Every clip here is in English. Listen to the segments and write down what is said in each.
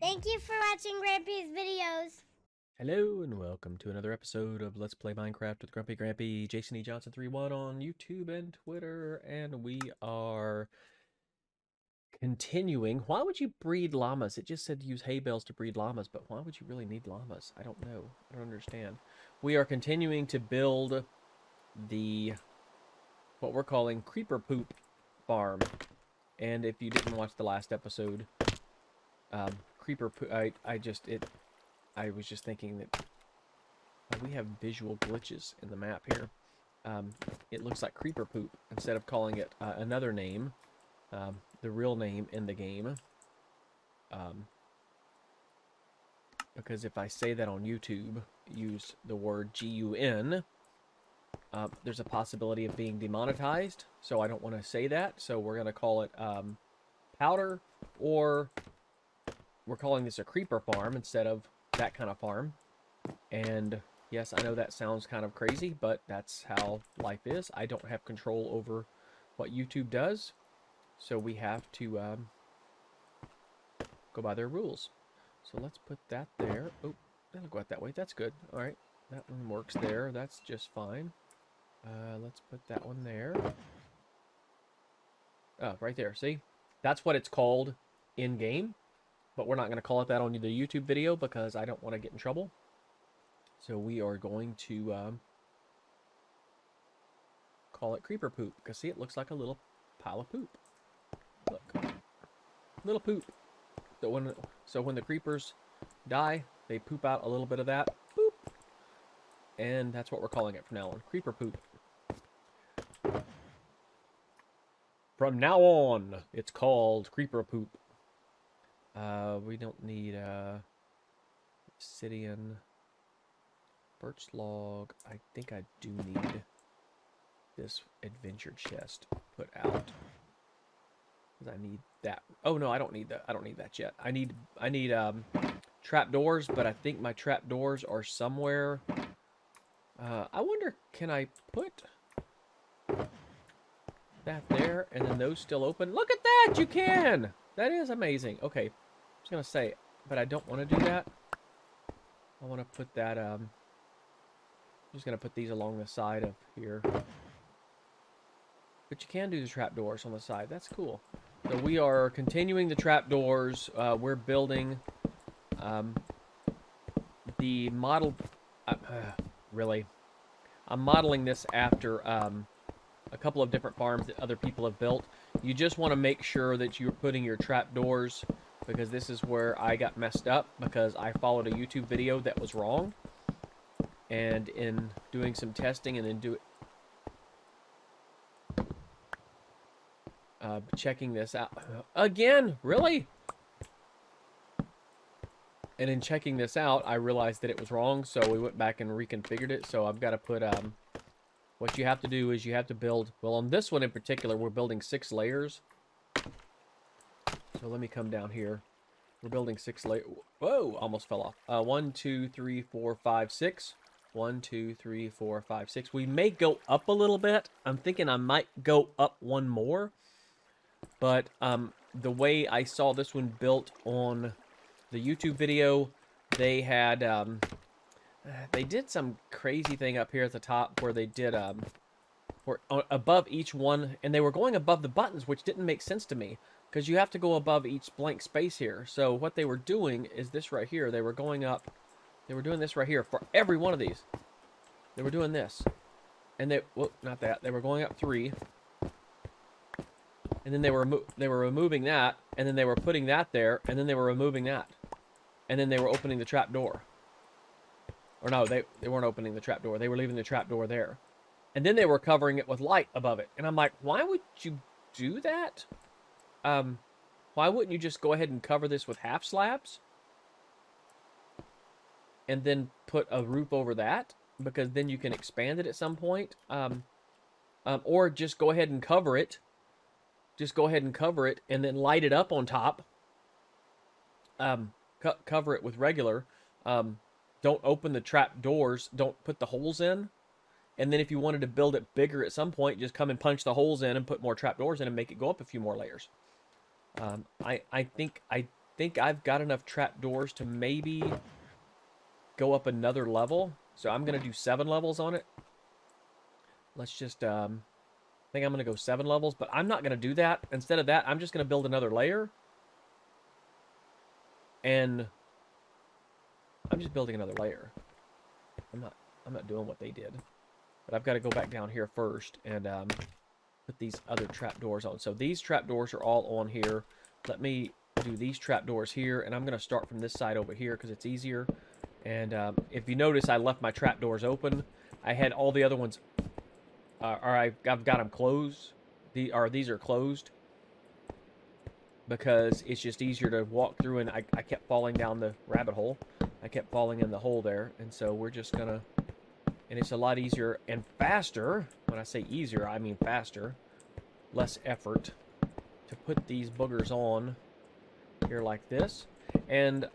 Thank you for watching Grampy's videos. Hello and welcome to another episode of Let's Play Minecraft with Grumpy Grampy, Jason E. Johnson 31 on YouTube and Twitter, and we are continuing. Why would you breed llamas? It just said use hay bales to breed llamas, but why would you really need llamas? I don't know. I don't understand. We are continuing to build the what we're calling Creeper Poop Farm. And if you didn't watch the last episode, Creeper Poop, I was just thinking that we have visual glitches in the map here. It looks like Creeper Poop instead of calling it another name, the real name in the game. Because if I say that on YouTube, use the word G-U-N, there's a possibility of being demonetized, so I don't want to say that. So we're going to call it powder, or we're calling this a creeper farm instead of that kind of farm. And yes, I know that sounds kind of crazy, but that's how life is. I don't have control over what YouTube does, so we have to go by their rules. So let's put that there. Oh, that'll go out that way. That's good. All right, that one works there. That's just fine. Let's put that one there. Oh, right there. See? That's what it's called in-game. But we're not going to call it that on the YouTube video because I don't want to get in trouble. So we are going to call it Creeper Poop. Because, see, it looks like a little pile of poop. Look. Little poop. So when the creepers die, they poop out a little bit of that. Boop. And that's what we're calling it from now on. Creeper Poop. From now on, it's called Creeper Poop. We don't need obsidian, birch log. I think I do need this adventure chest put out. Cause I need that. Oh no, I don't need that. I don't need that yet. I need trap doors, but I think my trap doors are somewhere. I wonder, can I put that there and then those still open? Look at that! You can! That is amazing. Okay, I was going to say, but I don't want to do that. I want to put that, I'm just going to put these along the side of here. But you can do the trapdoors on the side. That's cool. So we are continuing the trapdoors. We're building the model. Really? I'm modeling this after a couple of different farms that other people have built. You just want to make sure that you're putting your trapdoors, because this is where I got messed up, because I followed a YouTube video that was wrong. And in doing some testing and then checking this out again, really? And in checking this out, I realized that it was wrong, so we went back and reconfigured it. So I've got to put what you have to do is you have to build, well, on this one in particular, we're building 6 layers. So let me come down here. We're building 6 layers. Whoa, almost fell off. 1, 2, 3, 4, 5, 6. 1, 2, 3, 4, 5, 6. We may go up a little bit. I'm thinking I might go up one more. But the way I saw this one built on the YouTube video, they had... they did some crazy thing up here at the top where they did above each one, and they were going above the buttons, which didn't make sense to me because you have to go above each blank space here. So what they were doing is this right here. They were going up. They were doing this right here for every one of these. They were doing this, and they well, not that they were going up 3, and then they were removing that, and then they were putting that there, and then they were removing that, and then they were opening the trap door. Or no, they weren't opening the trapdoor. They were leaving the trapdoor there. And then they were covering it with light above it. And I'm like, why would you do that? Why wouldn't you just go ahead and cover this with half slabs? And then put a roof over that? Because then you can expand it at some point. Or just go ahead and cover it. Just go ahead and cover it and then light it up on top. Cover it with regular... don't open the trap doors. Don't put the holes in. And then if you wanted to build it bigger at some point, just come and punch the holes in and put more trap doors in and make it go up a few more layers. I think I think I've got enough trapdoors to maybe go up another level. So I'm going to do 7 levels on it. Let's just, I think I'm going to go 7 levels, but I'm not going to do that. Instead of that, I'm just going to build another layer. And I'm just building another layer. I'm not doing what they did. But I've got to go back down here first and put these other trapdoors on. So these trapdoors are all on here. Let me do these trapdoors here, and I'm going to start from this side over here because it's easier. And if you notice, I left my trapdoors open. I had all the other ones, or I've got them closed. These are closed because it's just easier to walk through, and I kept falling down the rabbit hole. I kept falling in the hole there, and so we're just going to... And it's a lot easier and faster. When I say easier, I mean faster. Less effort to put these boogers on here like this. And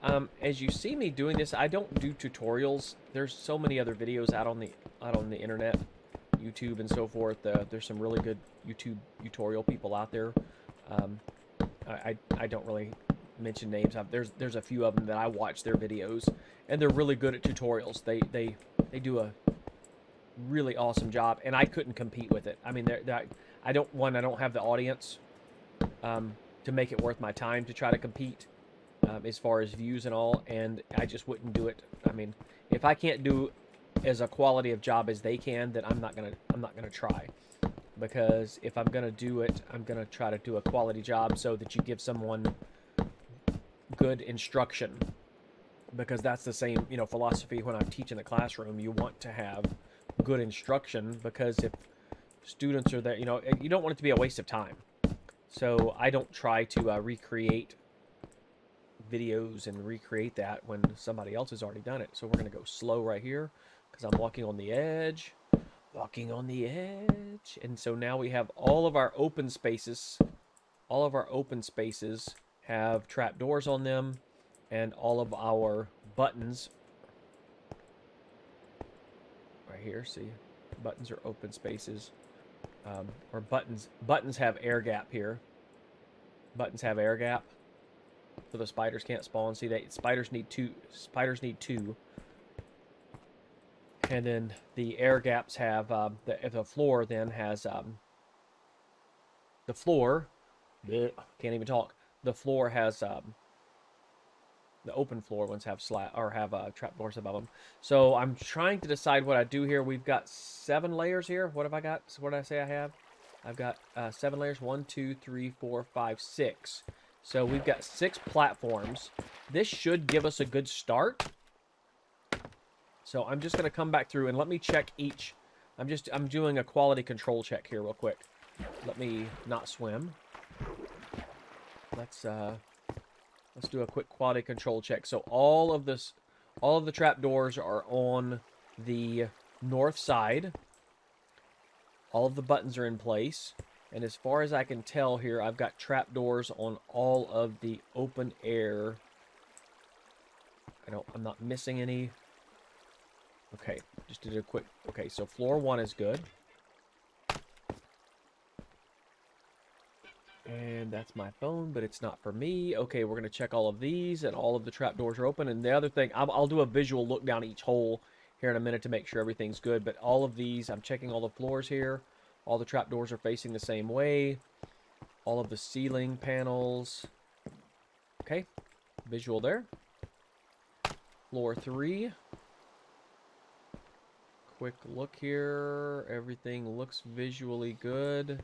as you see me doing this, I don't do tutorials. There's so many other videos out on the internet, YouTube and so forth. There's some really good YouTube tutorial people out there. I don't really mention names. There's a few of them that I watch their videos, and they're really good at tutorials. They do a really awesome job, and I couldn't compete with it. I mean, I don't have the audience to make it worth my time to try to compete as far as views and all, and I just wouldn't do it. I mean, if I can't do as a quality of job as they can, then I'm not gonna try, because if I'm gonna do it, I'm gonna try to do a quality job so that you give someone good instruction. Because that's the same, you know, philosophy when I'm teaching the classroom. You want to have good instruction, because if students are there, you know, you don't want it to be a waste of time. So I don't try to recreate videos and recreate that when somebody else has already done it. So we're going to go slow right here because I'm walking on the edge, walking on the edge. And so now we have all of our open spaces. All of our open spaces have trapdoors on them. And all of our buttons right here, see, buttons are open spaces, or buttons have air gap here. Buttons have air gap, so the spiders can't spawn. See, that spiders need two, and then the air gaps have the floor. Then has the floor. Bleh, can't even talk. The floor has. The open floor ones have trapdoors above them. So I'm trying to decide what I do here. We've got 7 layers here. What have I got? So what did I say I have? I've got 7 layers. 1, 2, 3, 4, 5, 6. So we've got 6 platforms. This should give us a good start. So I'm just going to come back through and let me check each. I'm doing a quality control check here real quick. Let me not swim. Let's do a quick quality control check. So all of the trapdoors are on the north side. All of the buttons are in place. And as far as I can tell here, I've got trapdoors on all of the open air. I'm not missing any. Okay, just did a quick, okay, so floor 1 is good. And that's my phone, but it's not for me. Okay, we're going to check all of these, and all of the trapdoors are open. And the other thing, I'll do a visual look down each hole here in a minute to make sure everything's good. But all of these, I'm checking all the floors here. All the trapdoors are facing the same way. All of the ceiling panels. Okay, visual there. Floor 3. Quick look here. Everything looks visually good.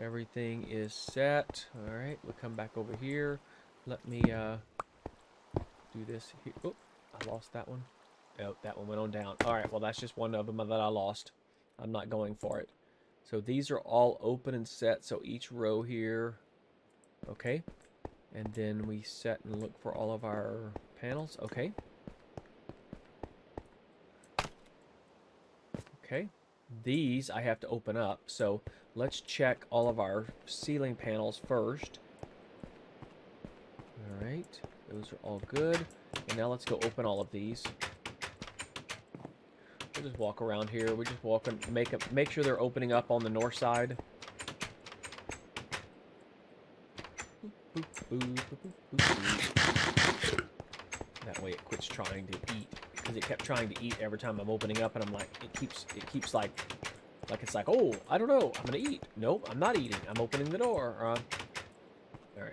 Everything is set. All right, we'll come back over here. Let me do this here. Oh, I lost that one. Oh, that one went on down. All right, well, that's just one of them that I lost. I'm not going for it. So these are all open and set. So each row here. Okay. And then we set and look for all of our panels. Okay. Okay. These I have to open up, so let's check all of our ceiling panels first. All right, those are all good. And now let's go open all of these. We'll just walk around here. We're just walking, make sure they're opening up on the north side. boop, boop, boop, boop, boop. That way it quits trying to eat, because it kept trying to eat every time I'm opening up, and I'm like, it keeps like it's like, oh, I don't know, I'm gonna eat. Nope, I'm not eating. I'm opening the door. All right.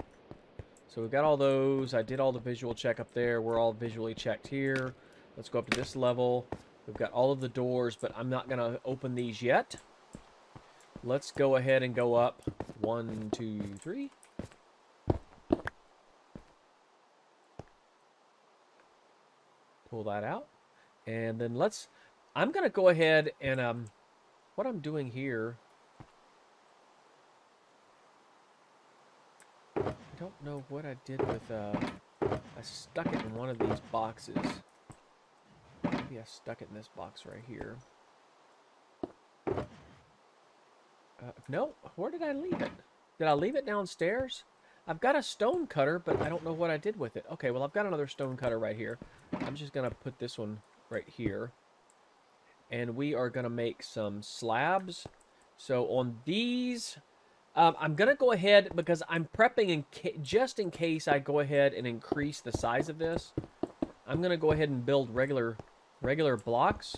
So we've got all those. I did all the visual check up there. We're all visually checked here. Let's go up to this level. We've got all of the doors, but I'm not gonna open these yet. Let's go ahead and go up 1, 2, 3. Pull that out, and then let's. I'm gonna go ahead and what I'm doing here. I don't know what I did with. I stuck it in one of these boxes. Maybe I stuck it in this box right here. No, where did I leave it? Did I leave it downstairs? I've got a stone cutter, but I don't know what I did with it. Okay, well, I've got another stone cutter right here. I'm just going to put this one right here. And we are going to make some slabs. So on these, I'm going to go ahead because I'm prepping just in case I go ahead and increase the size of this. I'm going to go ahead and build regular blocks.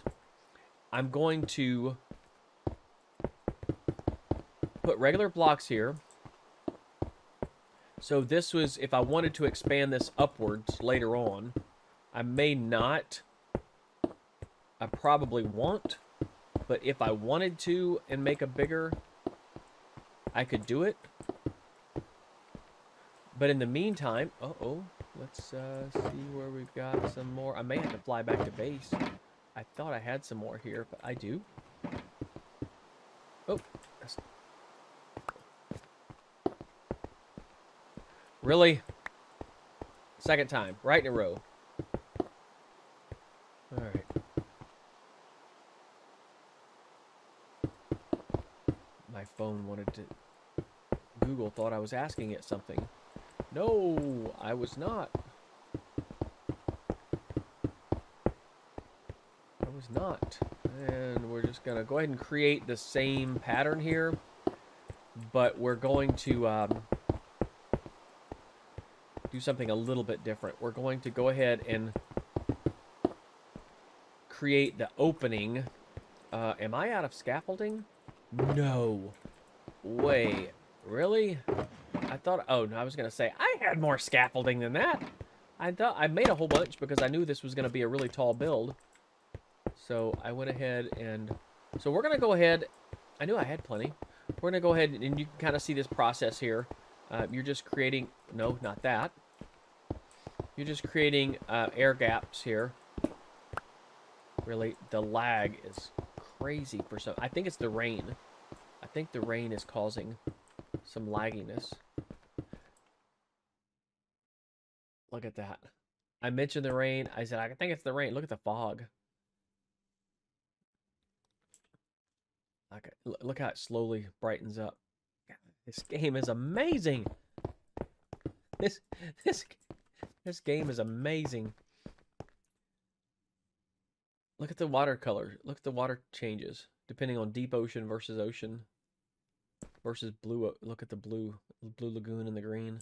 I'm going to put regular blocks here. So this was, if I wanted to expand this upwards later on, I may not. I probably won't, but if I wanted to and make a bigger, I could do it. But in the meantime, let's see where we've got some more. I may have to fly back to base. I thought I had some more here, but I do. Oh, that's... Really? Second time, right in a row. All right. My phone wanted to... Google thought I was asking it something. No, I was not. I was not. And we're just going to go ahead and create the same pattern here. But we're going to... do something a little bit different. We're going to go ahead and create the opening. Am I out of scaffolding? No. Wait. Really? I thought... Oh, no, I was going to say, I had more scaffolding than that. I thought I made a whole bunch because I knew this was going to be a really tall build. So I went ahead and... So we're going to go ahead... I knew I had plenty. We're going to go ahead and you can kind of see this process here. You're just creating... No, not that. You're just creating air gaps here. Really, the lag is crazy for some... I think it's the rain. I think the rain is causing some lagginess. Look at that. I mentioned the rain. I said, I think it's the rain. Look at the fog. Okay, look how it slowly brightens up. This game is amazing. This game is amazing. Look at the watercolor. Look at the water changes depending on deep ocean versus blue. Look at the blue lagoon and the green.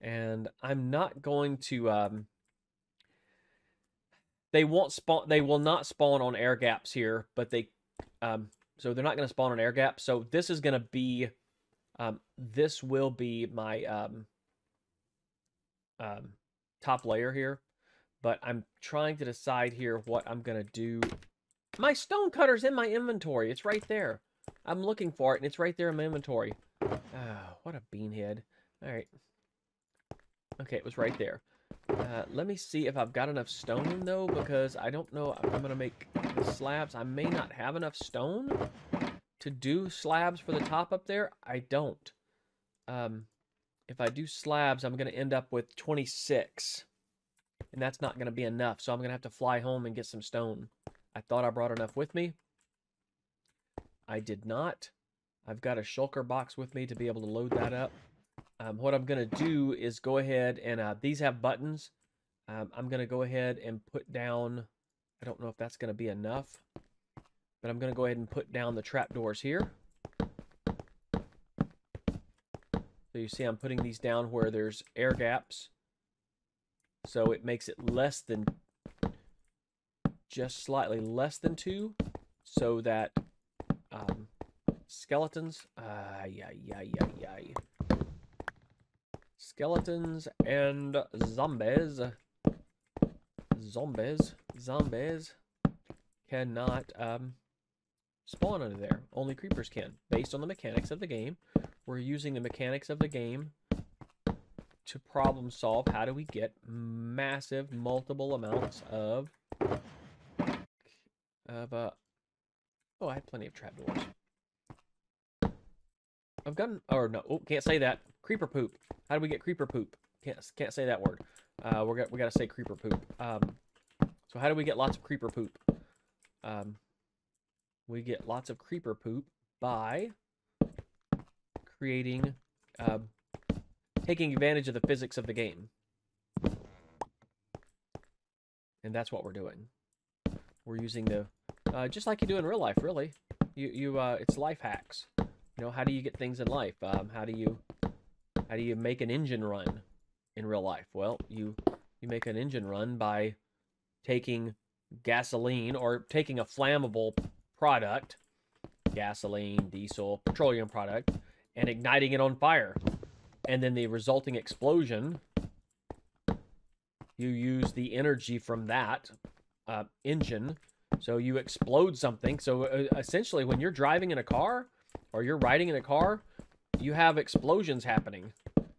And I'm not going to. They won't spawn. They will not spawn on air gaps here, but they. So they're not going to spawn an air gap. So this is going to be, this will be my top layer here. But I'm trying to decide here what I'm going to do. My stone cutter's in my inventory. It's right there. I'm looking for it, and it's right there in my inventory. Oh, what a beanhead. All right. Okay, it was right there. Let me see if I've got enough stone, though, because I don't know if I'm going to make the slabs. I may not have enough stone to do slabs for the top up there. I don't. If I do slabs, I'm going to end up with 26, and that's not going to be enough, so I'm going to have to fly home and get some stone. I thought I brought enough with me. I did not. I've got a shulker box with me to be able to load that up. What I'm going to do is go ahead and these have buttons. I'm going to go ahead and put down, I don't know if that's going to be enough, but I'm going to go ahead and put down the trapdoors here. So So you see I'm putting these down where there's air gaps. So it makes it less than, just slightly less than 2, so that skeletons, skeletons and zombies cannot spawn under there. Only creepers can, based on the mechanics of the game. We're using the mechanics of the game to problem solve how do we get massive multiple amounts of oh, I have plenty of trapdoors. I've gotten, or no, oh, can't say that. Creeper poop. How do we get creeper poop? Can't say that word. We gotta say creeper poop. So how do we get lots of creeper poop? We get lots of creeper poop by creating, taking advantage of the physics of the game. And that's what we're doing. We're using the, just like you do in real life, really. It's life hacks. You know, how do you get things in life? How do you make an engine run in real life? Well, you make an engine run by taking gasoline or taking a flammable product, gasoline, diesel, petroleum product, and igniting it on fire. And then the resulting explosion, you use the energy from that engine, so you explode something. So essentially, when you're driving in a car or you're riding in a car, you have explosions happening,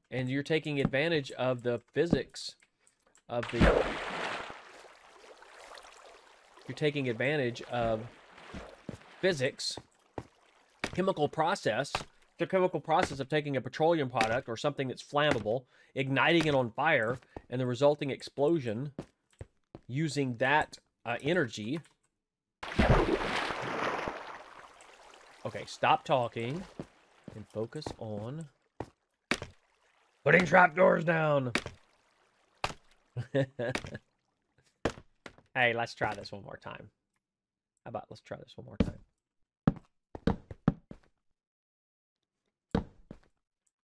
and you're taking advantage of the physics of the... You're taking advantage of physics, chemical process, the chemical process of taking a petroleum product or something that's flammable, igniting it on fire, and the resulting explosion, using that energy. Okay, stop talking and focus on putting trapdoors down. Hey, let's try this one more time. How about let's try this one more time?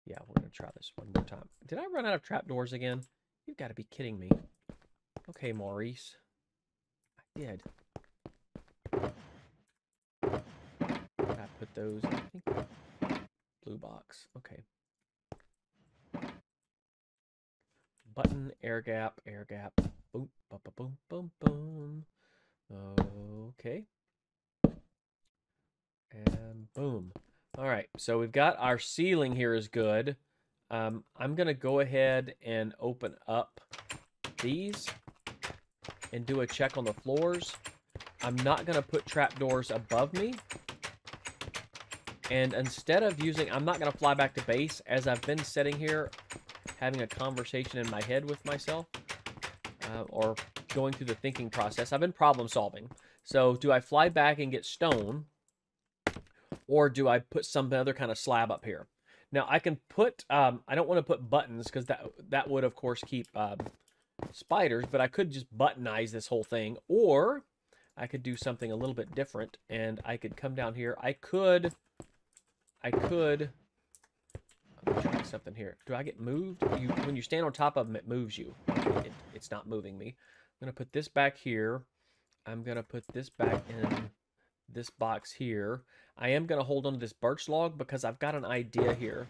Yeah, we're going to try this one more time. Did I run out of trapdoors again? You've got to be kidding me. Okay, Maurice. I did. Did I put those in, I think, blue box? Okay. Button, air gap, air gap. Boom, boom, boom, boom, boom. Okay. And boom. All right, so we've got our ceiling here is good. I'm going to go ahead and open up these and do a check on the floors. I'm not going to put trapdoors above me. And instead of using, I'm not going to fly back to base, as I've been sitting here having a conversation in my head with myself or going through the thinking process. I've been problem solving. So do I fly back and get stone? Or do I put some other kind of slab up here? Now, I can put... I don't want to put buttons, because that would, of course, keep spiders. But I could just buttonize this whole thing. Or I could do something a little bit different. And I could come down here. I could... I'm trying something here. Do I get moved? When you stand on top of them, it moves you. It's not moving me. I'm going to put this back here. I'm going to put this back in this box here. I am going to hold on to this birch log because I've got an idea here.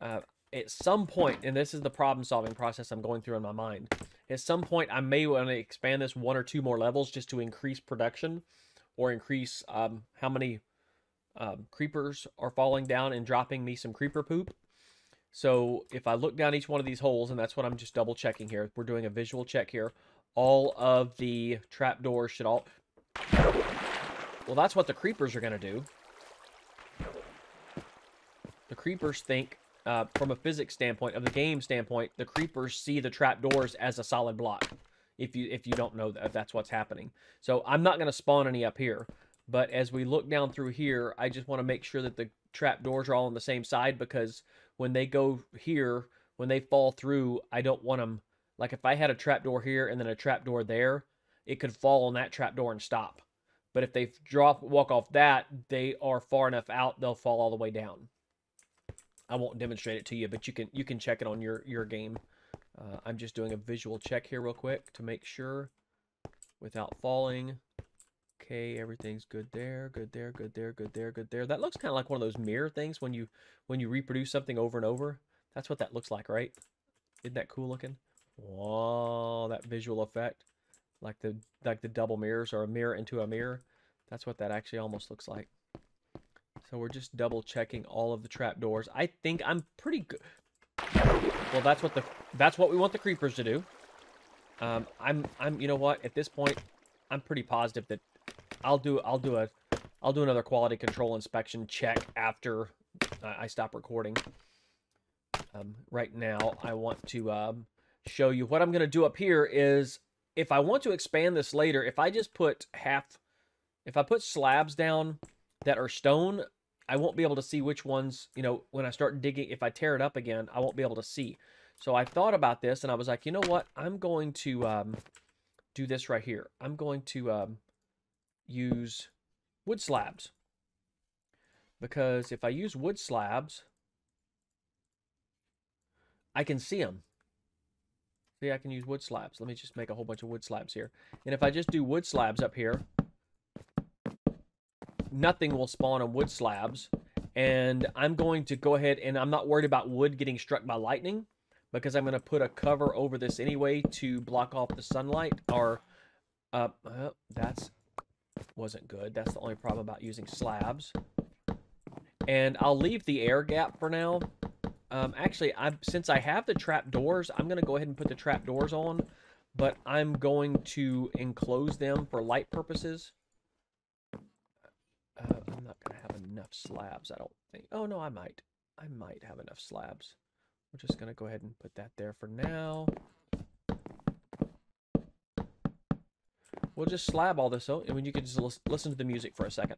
At some point, and this is the problem-solving process I'm going through in my mind, at some point I may want to expand this 1 or 2 more levels just to increase production or increase how many creepers are falling down and dropping me some creeper poop. So if I look down each one of these holes, and that's what I'm just double-checking here. We're doing a visual check here. All of the trapdoors should all... Well, that's what the creepers are going to do. The creepers think, from a physics standpoint, of the game standpoint, the creepers see the trapdoors as a solid block. If you don't know that, that's what's happening. So I'm not going to spawn any up here. But as we look down through here, I just want to make sure that the trapdoors are all on the same side, because when they go here, when they fall through, I don't want them... Like, if I had a trapdoor here and then a trapdoor there, it could fall on that trapdoor and stop. But if they walk off that, they are far enough out, they'll fall all the way down. I won't demonstrate it to you, but you can check it on your game. I'm just doing a visual check here real quick to make sure without falling. Okay, everything's good there, good there, good there, good there, good there. That looks kind of like one of those mirror things when you reproduce something over and over. That's what that looks like, right? Isn't that cool looking? Whoa, that visual effect. Like the double mirrors, or a mirror into a mirror. That's what that actually almost looks like. So we're just double checking all of the trapdoors. I think I'm pretty good. Well, that's what we want the creepers to do. You know what? At this point, I'm pretty positive that I'll do another quality control inspection check after I stop recording. Right now, I want to show you what I'm going to do up here is, if I want to expand this later, if I put slabs down that are stone, I won't be able to see which ones, you know, when I start digging, if I tear it up again, I won't be able to see. So I thought about this, and I was like, you know what? I'm going to do this right here. I'm going to use wood slabs. Because if I use wood slabs, I can see them. See, I can use wood slabs. Let me just make a whole bunch of wood slabs here. And if I just do wood slabs up here, nothing will spawn on wood slabs. And I'm going to go ahead, and I'm not worried about wood getting struck by lightning, because I'm going to put a cover over this anyway to block off the sunlight. Or, that wasn't good. That's the only problem about using slabs. And I'll leave the air gap for now. Actually, since I have the trap doors, I'm going to go ahead and put the trap doors on, but I'm going to enclose them for light purposes. I'm not going to have enough slabs, I don't think. Oh, no, I might have enough slabs. We're just going to go ahead and put that there for now. We'll just slab all this out, and when you can just listen to the music for a second.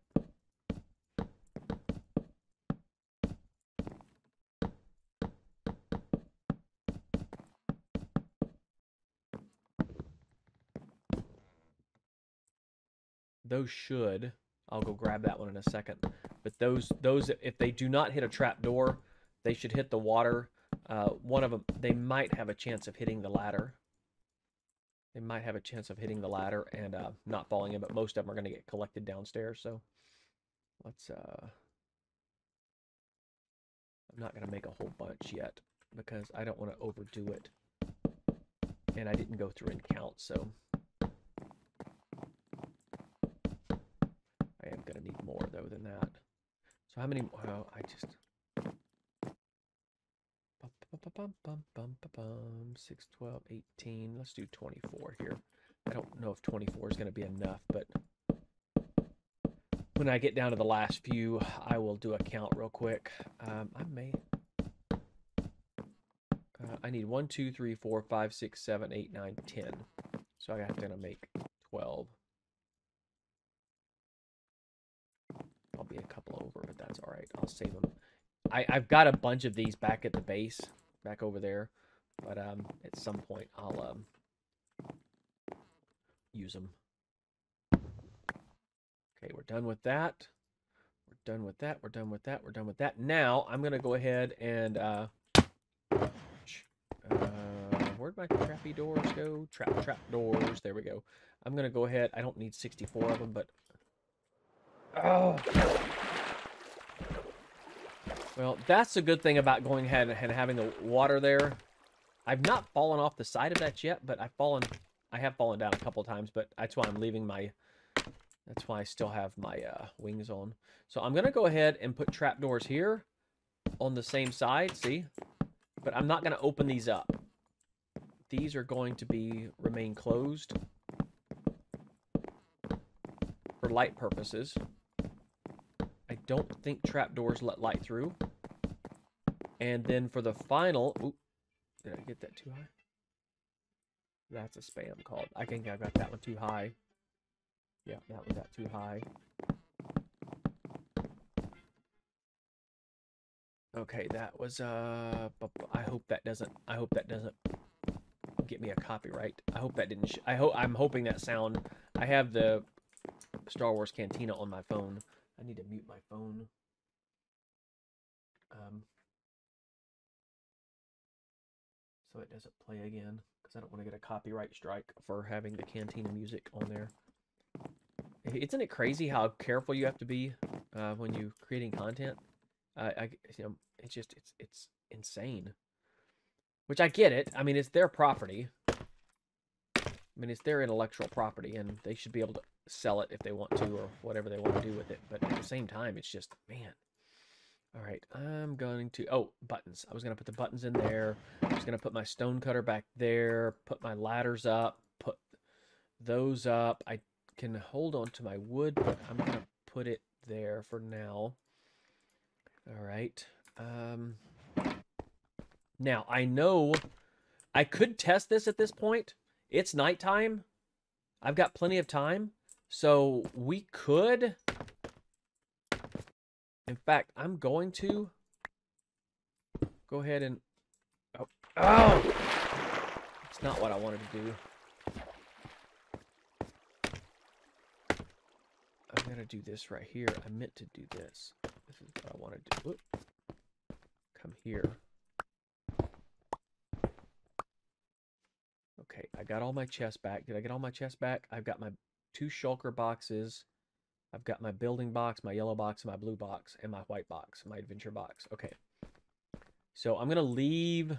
Those should, I'll go grab that one in a second, but those if they do not hit a trap door, they should hit the water. One of them, they might have a chance of hitting the ladder. They might have a chance of hitting the ladder and not falling in, but most of them are going to get collected downstairs. So let's, I'm not going to make a whole bunch yet because I don't want to overdo it. And I didn't go through and count, so I am going to need more, though, than that. So how many... Well, I just... 6, 12, 18... Let's do 24 here. I don't know if 24 is going to be enough, but... When I get down to the last few, I will do a count real quick. I may... I need 1, 2, 3, 4, 5, 6, 7, 8, 9, 10. So I have to make 12. I'll be a couple over, but that's all right. I'll save them. I've got a bunch of these back at the base, back over there. But at some point, I'll use them. Okay, we're done with that. We're done with that. We're done with that. We're done with that. Now, I'm going to go ahead and... where'd my trappy doors go? Trap doors. There we go. I'm going to go ahead. I don't need 64 of them, but... Oh. Well, that's the good thing about going ahead and having the water there. I've not fallen off the side of that yet, but I have fallen down a couple of times, but that's why I'm leaving my, that's why I still have my wings on. So I'm going to go ahead and put trapdoors here on the same side, see? But I'm not going to open these up. These are going to remain closed for light purposes. I don't think trapdoors let light through. And then for the final... Ooh, did I get that too high? That's a spam call. I think I got that one too high. Yeah, that one got too high. Okay, that was... I hope that doesn't get me a copyright. I hope that didn't... I'm hoping that sound... I have the Star Wars Cantina on my phone. I need to mute my phone. so it doesn't play again, because I don't want to get a copyright strike for having the Cantina music on there. Isn't it crazy how careful you have to be when you're creating content? It's just it's insane. Which I get it. I mean, it's their property. I mean, it's their intellectual property, and they should be able to sell it if they want to, or whatever they want to do with it. But at the same time, it's just, man. All right, I'm going to... Oh, buttons. I was going to put the buttons in there. I was going to put my stone cutter back there, put my ladders up, put those up. I can hold on to my wood, but I'm going to put it there for now. All right. Now, I know I could test this at this point. It's nighttime. I've got plenty of time. So we could... In fact, I'm going to go ahead and... Oh! Oh! It's not what I wanted to do. I'm going to do this right here. I meant to do this. This is what I wanted to do. Whoop. Come here. Okay, I got all my chests back. Did I get all my chests back? I've got my 2 shulker boxes. I've got my building box, my yellow box, my blue box, and my white box, my adventure box. Okay. So I'm going to leave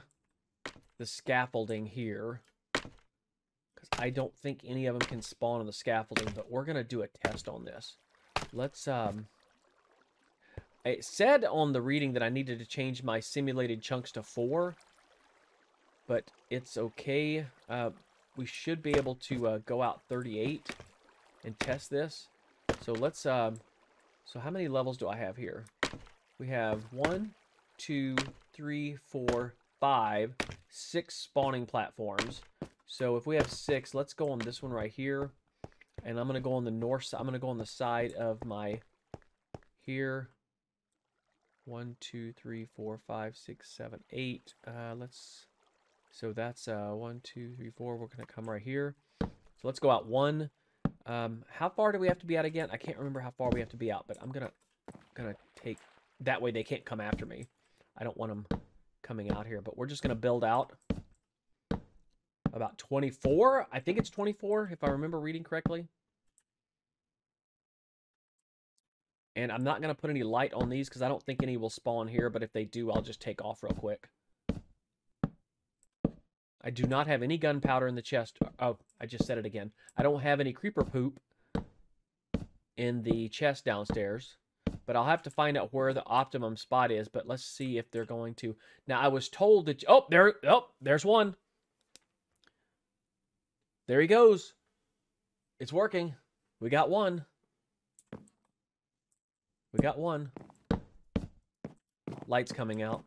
the scaffolding here, because I don't think any of them can spawn on the scaffolding, but we're going to do a test on this. Let's... It said on the reading that I needed to change my simulated chunks to 4, but it's okay. We should be able to go out 38 and test this. So let's, so how many levels do I have here? We have 1, 2, 3, 4, 5, 6 spawning platforms. So if we have 6, let's go on this one right here. And I'm going to go on the north side. I'm going to go on the side of my here. 1, 2, 3, 4, 5, 6, 7, 8. Let's, so that's 1, 2, 3, 4. We're going to come right here. So let's go out 1. How far do we have to be out again? I can't remember how far we have to be out, but I'm gonna take that way. They can't come after me. I don't want them coming out here, but we're just gonna build out about 24. I think it's 24 if I remember reading correctly. And I'm not gonna put any light on these because I don't think any will spawn here, but if they do, I'll just take off real quick. I do not have any gunpowder in the chest. Oh, I just said it again. I don't have any creeper poop in the chest downstairs, but I'll have to find out where the optimum spot is, but let's see if they're going to. Now, I was told that... Oh, there. Oh, there's one. There he goes. It's working. We got one. We got one. Light's coming out.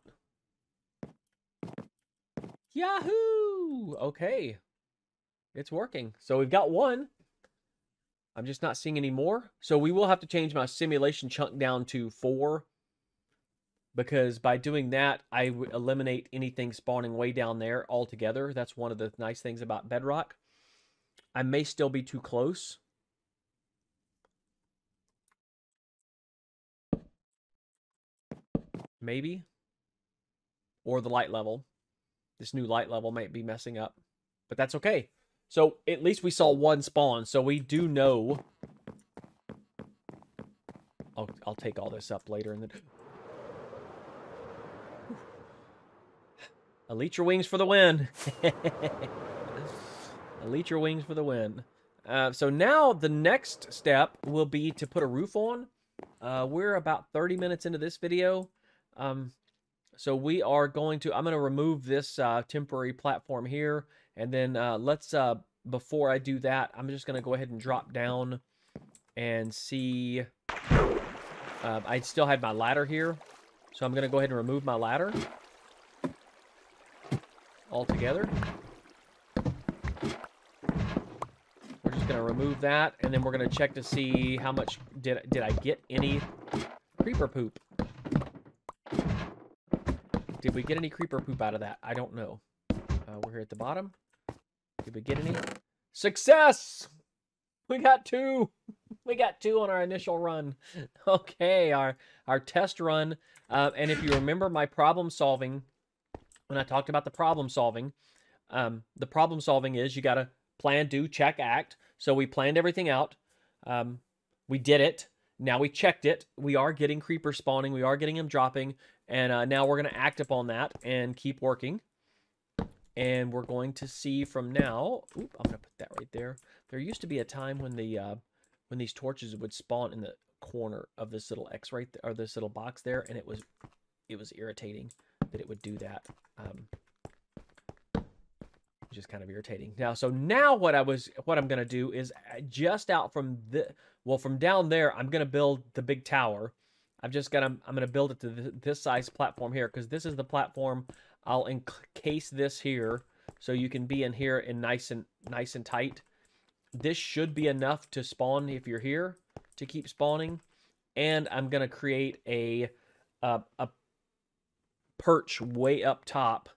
Yahoo! Okay. It's working. So we've got one. I'm just not seeing any more. So we will have to change my simulation chunk down to 4. Because by doing that, I would eliminate anything spawning way down there altogether. That's one of the nice things about Bedrock. I may still be too close. Maybe. Or the light level. This new light level might be messing up, but that's okay. So at least we saw one spawn, so we do know. I'll take all this up later and then. Elytra wings for the win. Elytra wings for the win. So now the next step will be to put a roof on. We're about 30 minutes into this video. So we are going to, I'm going to remove this temporary platform here. And then let's, before I do that, I'm just going to go ahead and drop down and see. I still had my ladder here. So I'm going to go ahead and remove my ladder altogether. We're just going to remove that. And then we're going to check to see how much, did I get any creeper poop? Did we get any creeper poop out of that? I don't know. We're here at the bottom. Did we get any? Success! We got 2. We got 2 on our initial run. Okay, our test run. And if you remember my problem solving when I talked about the problem solving, the problem solving is you got to plan, do, check, act. So we planned everything out. We did it. Now we checked it. We are getting creepers spawning. We are getting them dropping. And now we're going to act upon that and keep working. And we're going to see from now... Oop, I'm going to put that right there. There used to be a time when the when these torches would spawn in the corner of this little X right there, or this little box there, and it was irritating that it would do that. Just kind of irritating. Now, so now what I'm going to do is just out from the, well, from down there, I'm going to build the big tower. I'm going to build it to this size platform here, because this is the platform. I'll encase this here so you can be in here and nice and tight. This should be enough to spawn if you're here to keep spawning. And I'm going to create a perch way up top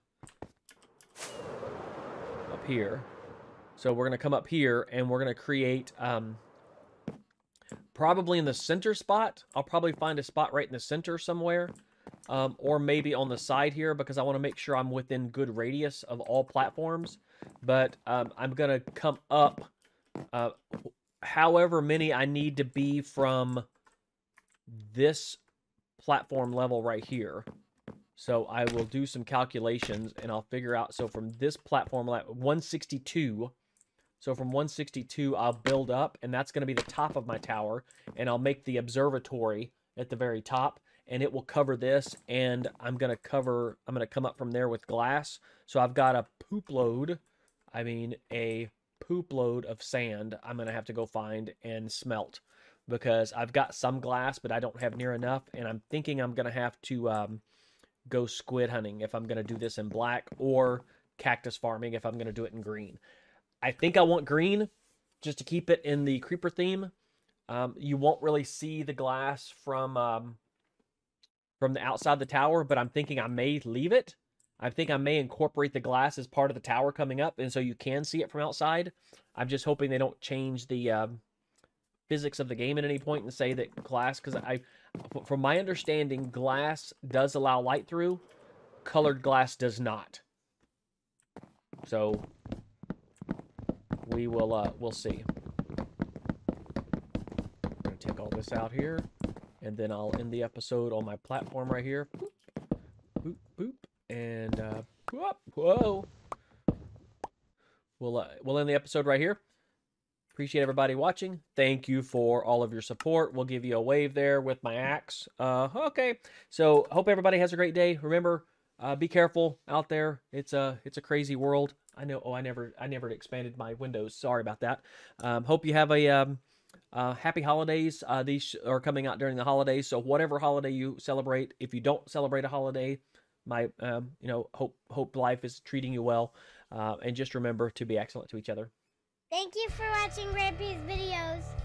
up here. So we're going to come up here and we're going to create probably in the center spot. I'll probably find a spot right in the center somewhere. Or maybe on the side here, because I want to make sure I'm within good radius of all platforms. But I'm going to come up however many I need to be from this platform level right here. So I will do some calculations and I'll figure out. So from this platform, 162. So from 162, I'll build up, and that's going to be the top of my tower. And I'll make the observatory at the very top. And it will cover this, and I'm going to come up from there with glass. So I've got a poop load, a poop load of sand I'm going to have to go find and smelt, because I've got some glass, but I don't have near enough. And I'm thinking I'm going to have to go squid hunting if I'm going to do this in black, or cactus farming if I'm going to do it in green. I think I want green just to keep it in the creeper theme. You won't really see the glass from the outside the tower, but I'm thinking I may leave it. I think I may incorporate the glass as part of the tower coming up, and so you can see it from outside. I'm just hoping they don't change the physics of the game at any point and say that glass, because from my understanding, glass does allow light through, colored glass does not. So we will we'll see. I'm gonna take all this out here. And then I'll end the episode on my platform right here. Boop, boop, boop. And, whoop, whoa. We'll end the episode right here. Appreciate everybody watching. Thank you for all of your support. We'll give you a wave there with my axe. Okay. So, hope everybody has a great day. Remember, be careful out there. It's a crazy world. I know. Oh, I never expanded my windows. Sorry about that. Hope you have a... happy holidays. These are coming out during the holidays, so whatever holiday you celebrate, if you don't celebrate a holiday, my hope life is treating you well, and just remember to be excellent to each other. Thank you for watching Grampy's videos.